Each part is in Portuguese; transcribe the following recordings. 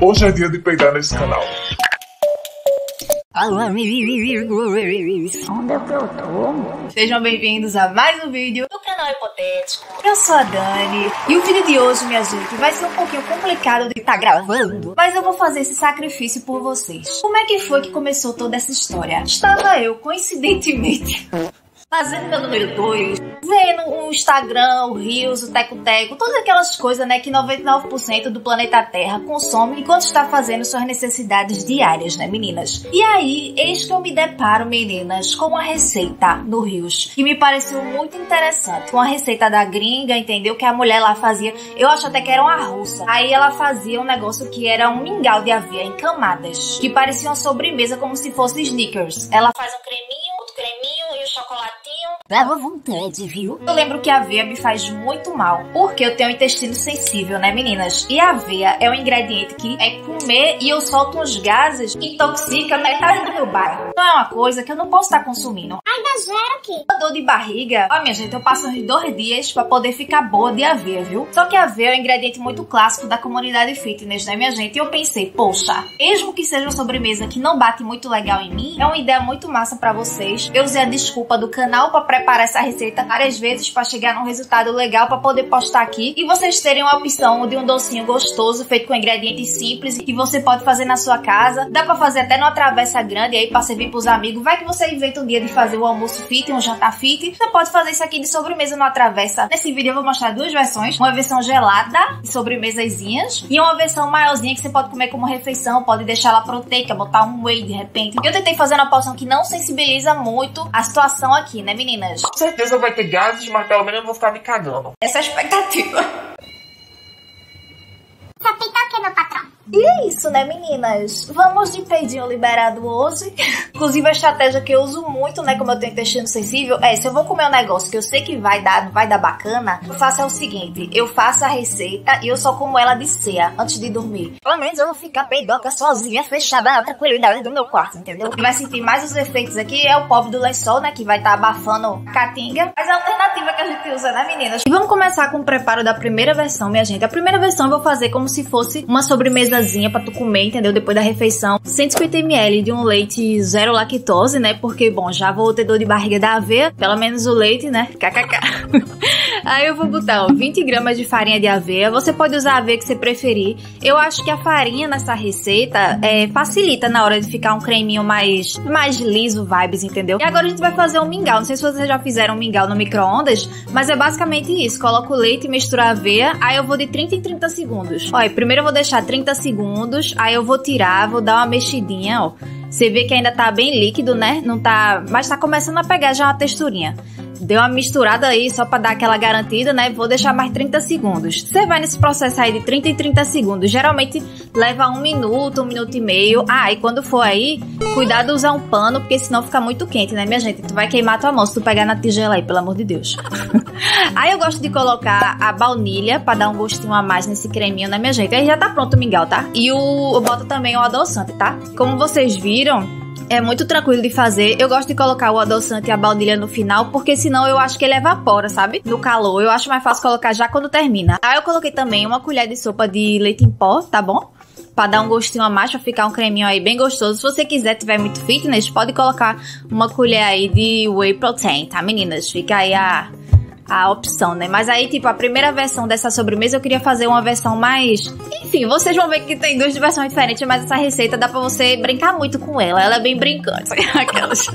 Hoje é dia de peidar nesse canal. Alô, amigos! Onde é que eu tô? Sejam bem-vindos a mais um vídeo do Canal Hipotético. Eu sou a Dani. E o vídeo de hoje, minha gente, vai ser um pouquinho complicado de estar gravando, mas eu vou fazer esse sacrifício por vocês. Como é que foi que começou toda essa história? Estava eu, coincidentemente, fazendo meu número 2, vendo o Instagram, o Reels, o Teco-Teco, todas aquelas coisas, né, que 99% do planeta Terra consome enquanto está fazendo suas necessidades diárias, né, meninas? E aí, eis que eu me deparo, meninas, com uma receita no Reels, que me pareceu muito interessante. Uma receita da gringa, entendeu? Que a mulher lá fazia, eu acho até que era uma russa. Aí ela fazia um negócio que era um mingau de aveia em camadas, que parecia uma sobremesa como se fosse Snickers. Ela faz um creminho, outro creminho e o chocolate. Dava vontade, viu? Eu lembro que a aveia me faz muito mal, porque eu tenho um intestino sensível, né, meninas? E a aveia é um ingrediente que é comer e eu solto uns gases que intoxica metade do meu bairro. Não é uma coisa que eu não posso estar consumindo. Ainda gera o quê? A dor de barriga. Ó, minha gente, eu passo uns 2 dias pra poder ficar boa de aveia, viu? Só que a aveia é um ingrediente muito clássico da comunidade fitness, né, minha gente? E eu pensei, poxa, mesmo que seja uma sobremesa que não bate muito legal em mim, é uma ideia muito massa pra vocês. Eu usei a desculpa do canal pra preparar essa receita várias vezes para chegar num resultado legal para poder postar aqui e vocês terem uma opção de um docinho gostoso feito com ingredientes simples que você pode fazer na sua casa. Dá para fazer até numa travessa grande aí para servir pros amigos. Vai que você inventa um dia de fazer um almoço fit, um jantar fit. Você pode fazer isso aqui de sobremesa numa travessa. Nesse vídeo eu vou mostrar 2 versões. Uma versão gelada, de sobremesazinhas, e uma versão maiorzinha que você pode comer como refeição. Pode deixar ela proteica, botar um whey de repente. Eu tentei fazer uma porção que não sensibiliza muito a situação aqui, né, meninas? Com certeza vai ter gases, mas pelo menos eu não vou ficar me cagando. Essa é a expectativa. Só tem o que, meu patrão? E é isso, né, meninas? Vamos de peidinho liberado hoje. Inclusive, a estratégia que eu uso muito, né, como eu tenho intestino sensível, é se eu vou comer um negócio que eu sei que não vai dar bacana, eu faço é o seguinte, eu faço a receita e eu só como ela de ceia, antes de dormir. Pelo menos eu vou ficar peidoca sozinha, fechada na tranquilidade do meu quarto, entendeu? O que vai sentir mais os efeitos aqui é o pobre do lençol, né, que vai estar abafando a catinga. Mas é a alternativa que a gente usa, né, meninas? E vamos começar com o preparo da primeira versão, minha gente. A primeira versão eu vou fazer como se fosse uma sobremesa pra tu comer, entendeu? Depois da refeição, 150 ml de um leite zero lactose, né? Porque, bom, já vou ter dor de barriga da aveia, pelo menos o leite, né? KKK. Aí eu vou botar, ó, 20 gramas de farinha de aveia. Você pode usar a aveia que você preferir. Eu acho que a farinha nessa receita facilita na hora de ficar um creminho mais liso, vibes, entendeu? E agora a gente vai fazer um mingau. Não sei se vocês já fizeram um mingau no micro-ondas, mas é basicamente isso. Coloco o leite, misturo a aveia, aí eu vou de 30 em 30 segundos. Ó, primeiro eu vou deixar 30 segundos, aí eu vou tirar, vou dar uma mexidinha, ó. Você vê que ainda tá bem líquido, né? Não tá, mas tá começando a pegar já uma texturinha. Deu uma misturada aí só pra dar aquela garantida, né? Vou deixar mais 30 segundos. Você vai nesse processo aí de 30 em 30 segundos. Geralmente leva 1 minuto, 1 minuto e meio. Ah, e quando for aí, cuidado usar um pano, porque senão fica muito quente, né, minha gente? Tu vai queimar tua mão se tu pegar na tigela aí, pelo amor de Deus. Aí eu gosto de colocar a baunilha pra dar um gostinho a mais nesse creminho, né, minha gente? Aí já tá pronto o mingau, tá? E eu boto também o adoçante, tá? Como vocês viram, é muito tranquilo de fazer. Eu gosto de colocar o adoçante e a baunilha no final, porque senão eu acho que ele evapora, sabe? No calor. Eu acho mais fácil colocar já quando termina. Aí eu coloquei também 1 colher de sopa de leite em pó, tá bom? Pra dar um gostinho a mais, pra ficar um creminho aí bem gostoso. Se você quiser, tiver muito fitness, pode colocar 1 colher aí de whey protein, tá, meninas? Fica aí a opção, né? Mas aí, tipo, a primeira versão dessa sobremesa eu queria fazer uma versão mais... Enfim, vocês vão ver que tem 2 versões diferentes, mas essa receita dá pra você brincar muito com ela. Ela é bem brincante. Aquelas...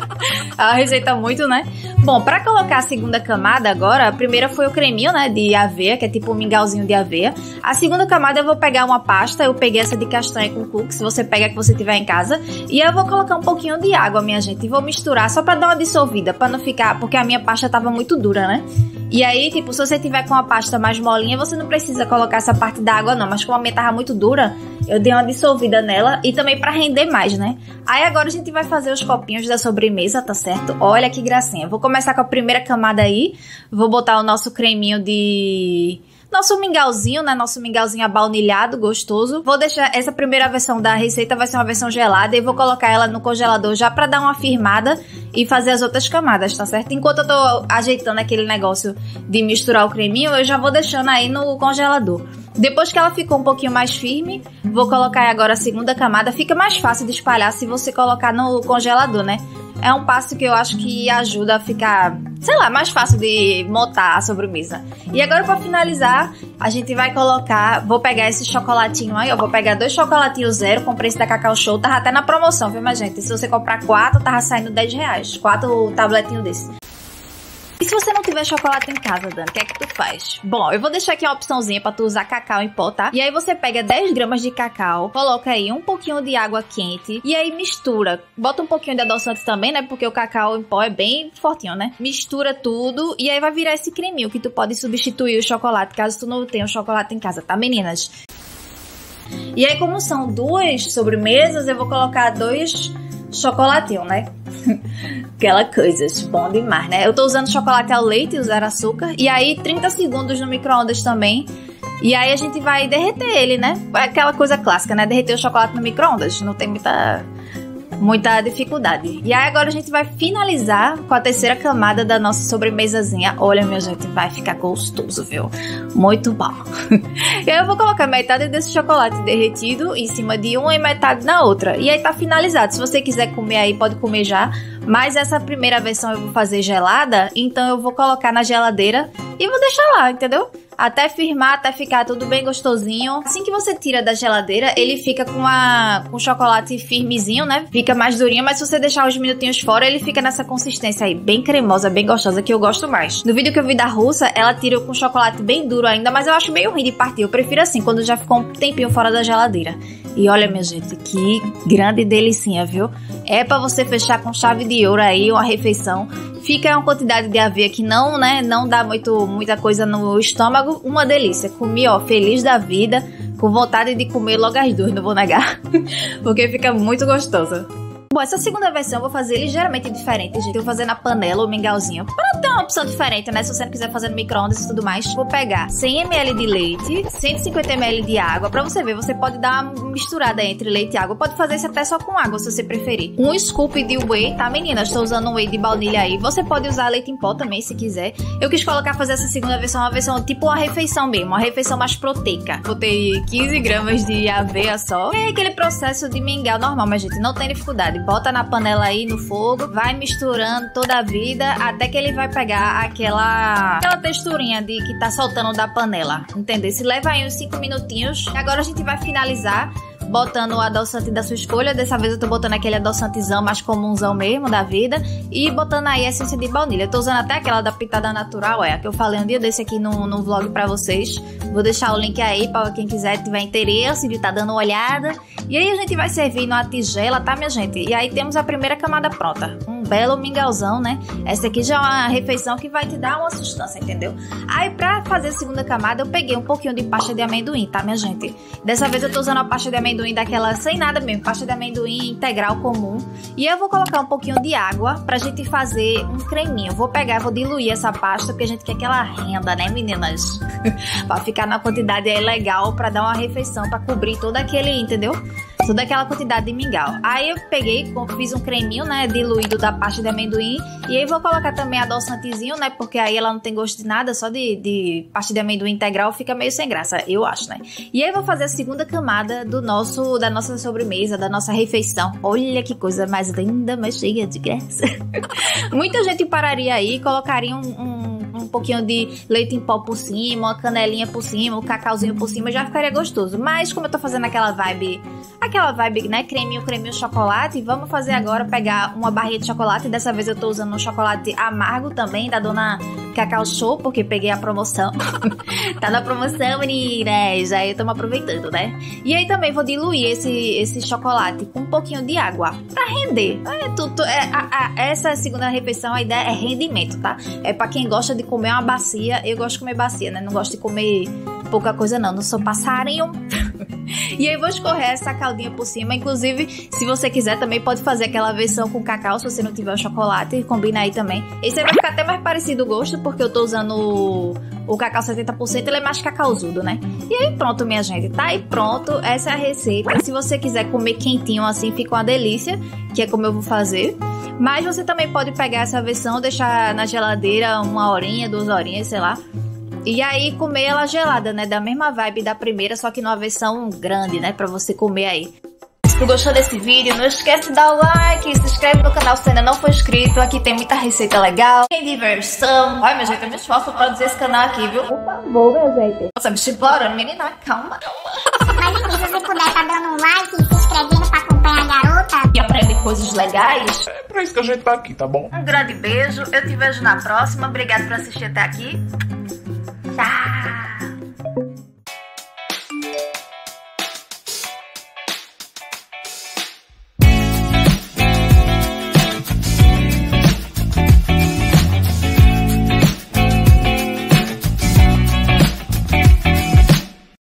É uma receita muito, né? Bom, pra colocar a segunda camada agora, a primeira foi o creminho, né, de aveia, que é tipo um mingauzinho de aveia. A segunda camada eu vou pegar uma pasta, eu peguei essa de castanha com cookies, você pega a que você tiver em casa, e eu vou colocar um pouquinho de água, minha gente, e vou misturar só pra dar uma dissolvida, pra não ficar... Porque a minha pasta tava muito dura, né? E aí, tipo, se você tiver com a pasta mais molinha, você não precisa colocar essa parte da água, não. Mas como a minha tava muito dura, eu dei uma dissolvida nela e também pra render mais, né? Aí agora a gente vai fazer os copinhos da sobremesa, tá certo? Olha que gracinha. Vou começar com a primeira camada aí. Vou botar o nosso creminho de... Nosso mingauzinho, né? Nosso mingauzinho abaunilhado, gostoso. Vou deixar essa primeira versão da receita, vai ser uma versão gelada. E vou colocar ela no congelador já pra dar uma firmada e fazer as outras camadas, tá certo? Enquanto eu tô ajeitando aquele negócio de misturar o creminho, eu já vou deixando aí no congelador. Depois que ela ficou um pouquinho mais firme, vou colocar agora a segunda camada. Fica mais fácil de espalhar se você colocar no congelador, né? É um passo que eu acho que ajuda a ficar, sei lá, mais fácil de montar a sobremesa. E agora, pra finalizar, a gente vai colocar... Vou pegar esse chocolatinho aí, ó. Vou pegar 2 chocolatinhos zero, comprei esse da Cacau Show. Tava até na promoção, viu, minha gente? Se você comprar 4, tava saindo R$10. 4 tabletinhos desse. E se você não tiver chocolate em casa, Dani, o que é que tu faz? Bom, eu vou deixar aqui uma opçãozinha pra tu usar cacau em pó, tá? E aí você pega 10 gramas de cacau, coloca aí um pouquinho de água quente e aí mistura. Bota um pouquinho de adoçante também, né? Porque o cacau em pó é bem fortinho, né? Mistura tudo e aí vai virar esse creminho que tu pode substituir o chocolate, caso tu não tenha o chocolate em casa, tá, meninas? E aí, como são 2 sobremesas, eu vou colocar 2 chocolatinhos, né? Aquela coisa, bom demais, né? Eu tô usando chocolate ao leite, usar açúcar. E aí 30 segundos no micro-ondas também. E aí a gente vai derreter ele, né? Aquela coisa clássica, né? Derreter o chocolate no micro-ondas. Não tem muita dificuldade. E aí agora a gente vai finalizar com a terceira camada da nossa sobremesazinha. Olha, minha gente, vai ficar gostoso, viu? Muito bom. E aí eu vou colocar metade desse chocolate derretido em cima de uma e metade na outra. E aí tá finalizado. Se você quiser comer aí, pode comer já. Mas essa primeira versão eu vou fazer gelada, então eu vou colocar na geladeira e vou deixar lá, entendeu? Até firmar, até ficar tudo bem gostosinho. Assim que você tira da geladeira, ele fica com o chocolate firmezinho, né? Fica mais durinho, mas se você deixar uns minutinhos fora, ele fica nessa consistência aí, bem cremosa, bem gostosa, que eu gosto mais. No vídeo que eu vi da russa, ela tirou com chocolate bem duro ainda, mas eu acho meio ruim de partir. Eu prefiro assim, quando já ficou um tempinho fora da geladeira. E olha, minha gente, que grande delicinha, viu? É pra você fechar com chave de ouro aí, uma refeição. Fica uma quantidade de aveia que não, né, não dá muita coisa no estômago. Uma delícia. Comi, ó, feliz da vida, com vontade de comer logo as 2, não vou negar. Porque fica muito gostosa. Bom, essa segunda versão eu vou fazer ligeiramente diferente, gente. Eu vou fazer na panela ou mingauzinho. Pra ter uma opção diferente, né? Se você não quiser fazer no micro-ondas e tudo mais. Vou pegar 100 ml de leite, 150 ml de água. Pra você ver, você pode dar uma misturada entre leite e água. Pode fazer isso até só com água, se você preferir. Um scoop de whey, tá, meninas? Estou usando um whey de baunilha aí. Você pode usar leite em pó também, se quiser. Eu quis colocar, fazer essa segunda versão, uma versão tipo uma refeição mesmo. Uma refeição mais proteica. Botei 15 gramas de aveia só. É aquele processo de mingau normal, mas, gente, não tem dificuldade. Bota na panela aí, no fogo, vai misturando toda a vida, até que ele vai pegar aquela texturinha de que tá soltando da panela, entendeu? Se leva aí uns 5 minutinhos. Agora a gente vai finalizar botando o adoçante da sua escolha. Dessa vez eu tô botando aquele adoçantezão mais comunzão mesmo da vida. E botando aí a essência de baunilha. Eu tô usando até aquela da pitada natural, é a que eu falei um dia desse aqui no vlog pra vocês. Vou deixar o link aí pra quem quiser, tiver interesse, de tá dando uma olhada. E aí a gente vai servir numa tigela, tá, minha gente? E aí temos a primeira camada pronta. Um belo mingauzão, né? Essa aqui já é uma refeição que vai te dar uma sustância, entendeu? Aí pra fazer a segunda camada eu peguei um pouquinho de pasta de amendoim, tá, minha gente? Dessa vez eu tô usando a pasta de amendoim daquela sem nada mesmo, pasta de amendoim integral comum. E eu vou colocar um pouquinho de água pra gente fazer um creminho. Vou pegar, vou diluir essa pasta porque a gente quer que ela renda, né, meninas? Pra ficar na quantidade aí legal pra dar uma refeição, pra cobrir todo aquele, entendeu? Toda aquela quantidade de mingau. Aí eu peguei, fiz um creminho, né, diluído da pasta de amendoim. E aí vou colocar também adoçantezinho, né, porque aí ela não tem gosto de nada, só de pasta de amendoim integral fica meio sem graça, eu acho, né. E aí vou fazer a segunda camada da nossa sobremesa, da nossa refeição. Olha que coisa mais linda, mais cheia de graça. Muita gente pararia aí e colocaria um pouquinho de leite em pó por cima, uma canelinha por cima, um cacauzinho por cima, já ficaria gostoso. Mas como eu tô fazendo aquela vibe, né, creminho, chocolate, vamos fazer agora, pegar uma barrinha de chocolate. Dessa vez eu tô usando um chocolate amargo também, da dona Cacau Show, porque peguei a promoção. Tá na promoção, meninas, aí estamos aproveitando, né? E aí também vou diluir esse chocolate com um pouquinho de água, pra render. Essa segunda refeição, a ideia é rendimento, tá? É pra quem gosta de comer uma bacia. Eu gosto de comer bacia, né? Não gosto de comer pouca coisa, não. Não sou passarinho. E aí vou escorrer essa caldinha por cima. Inclusive, se você quiser também pode fazer aquela versão com cacau, se você não tiver o chocolate, combina aí também. Esse aí vai ficar até mais parecido o gosto, porque eu tô usando o cacau 70%, ele é mais cacauzudo, né? E aí pronto, minha gente, tá aí pronto. Essa é a receita. Se você quiser comer quentinho assim, fica uma delícia, que é como eu vou fazer. Mas você também pode pegar essa versão, deixar na geladeira 1 horinha, 2 horinhas, sei lá, E aí comer ela gelada, né? Da mesma vibe da primeira, só que numa versão grande, né? Pra você comer aí. Se tu gostou desse vídeo, não esquece de dar o like, se inscreve no canal se ainda não for inscrito. Aqui tem muita receita legal, tem diversão. Ai, minha gente, eu me esforço pra dizer esse canal aqui, viu? Por favor, minha gente. Nossa, me explorando, menina, calma. Mas enfim, se você puder, tá dando um like e se inscrevendo pra acompanhar a garota e aprender coisas legais. É pra isso que a gente tá aqui, tá bom? Um grande beijo, eu te vejo na próxima. Obrigada por assistir até aqui.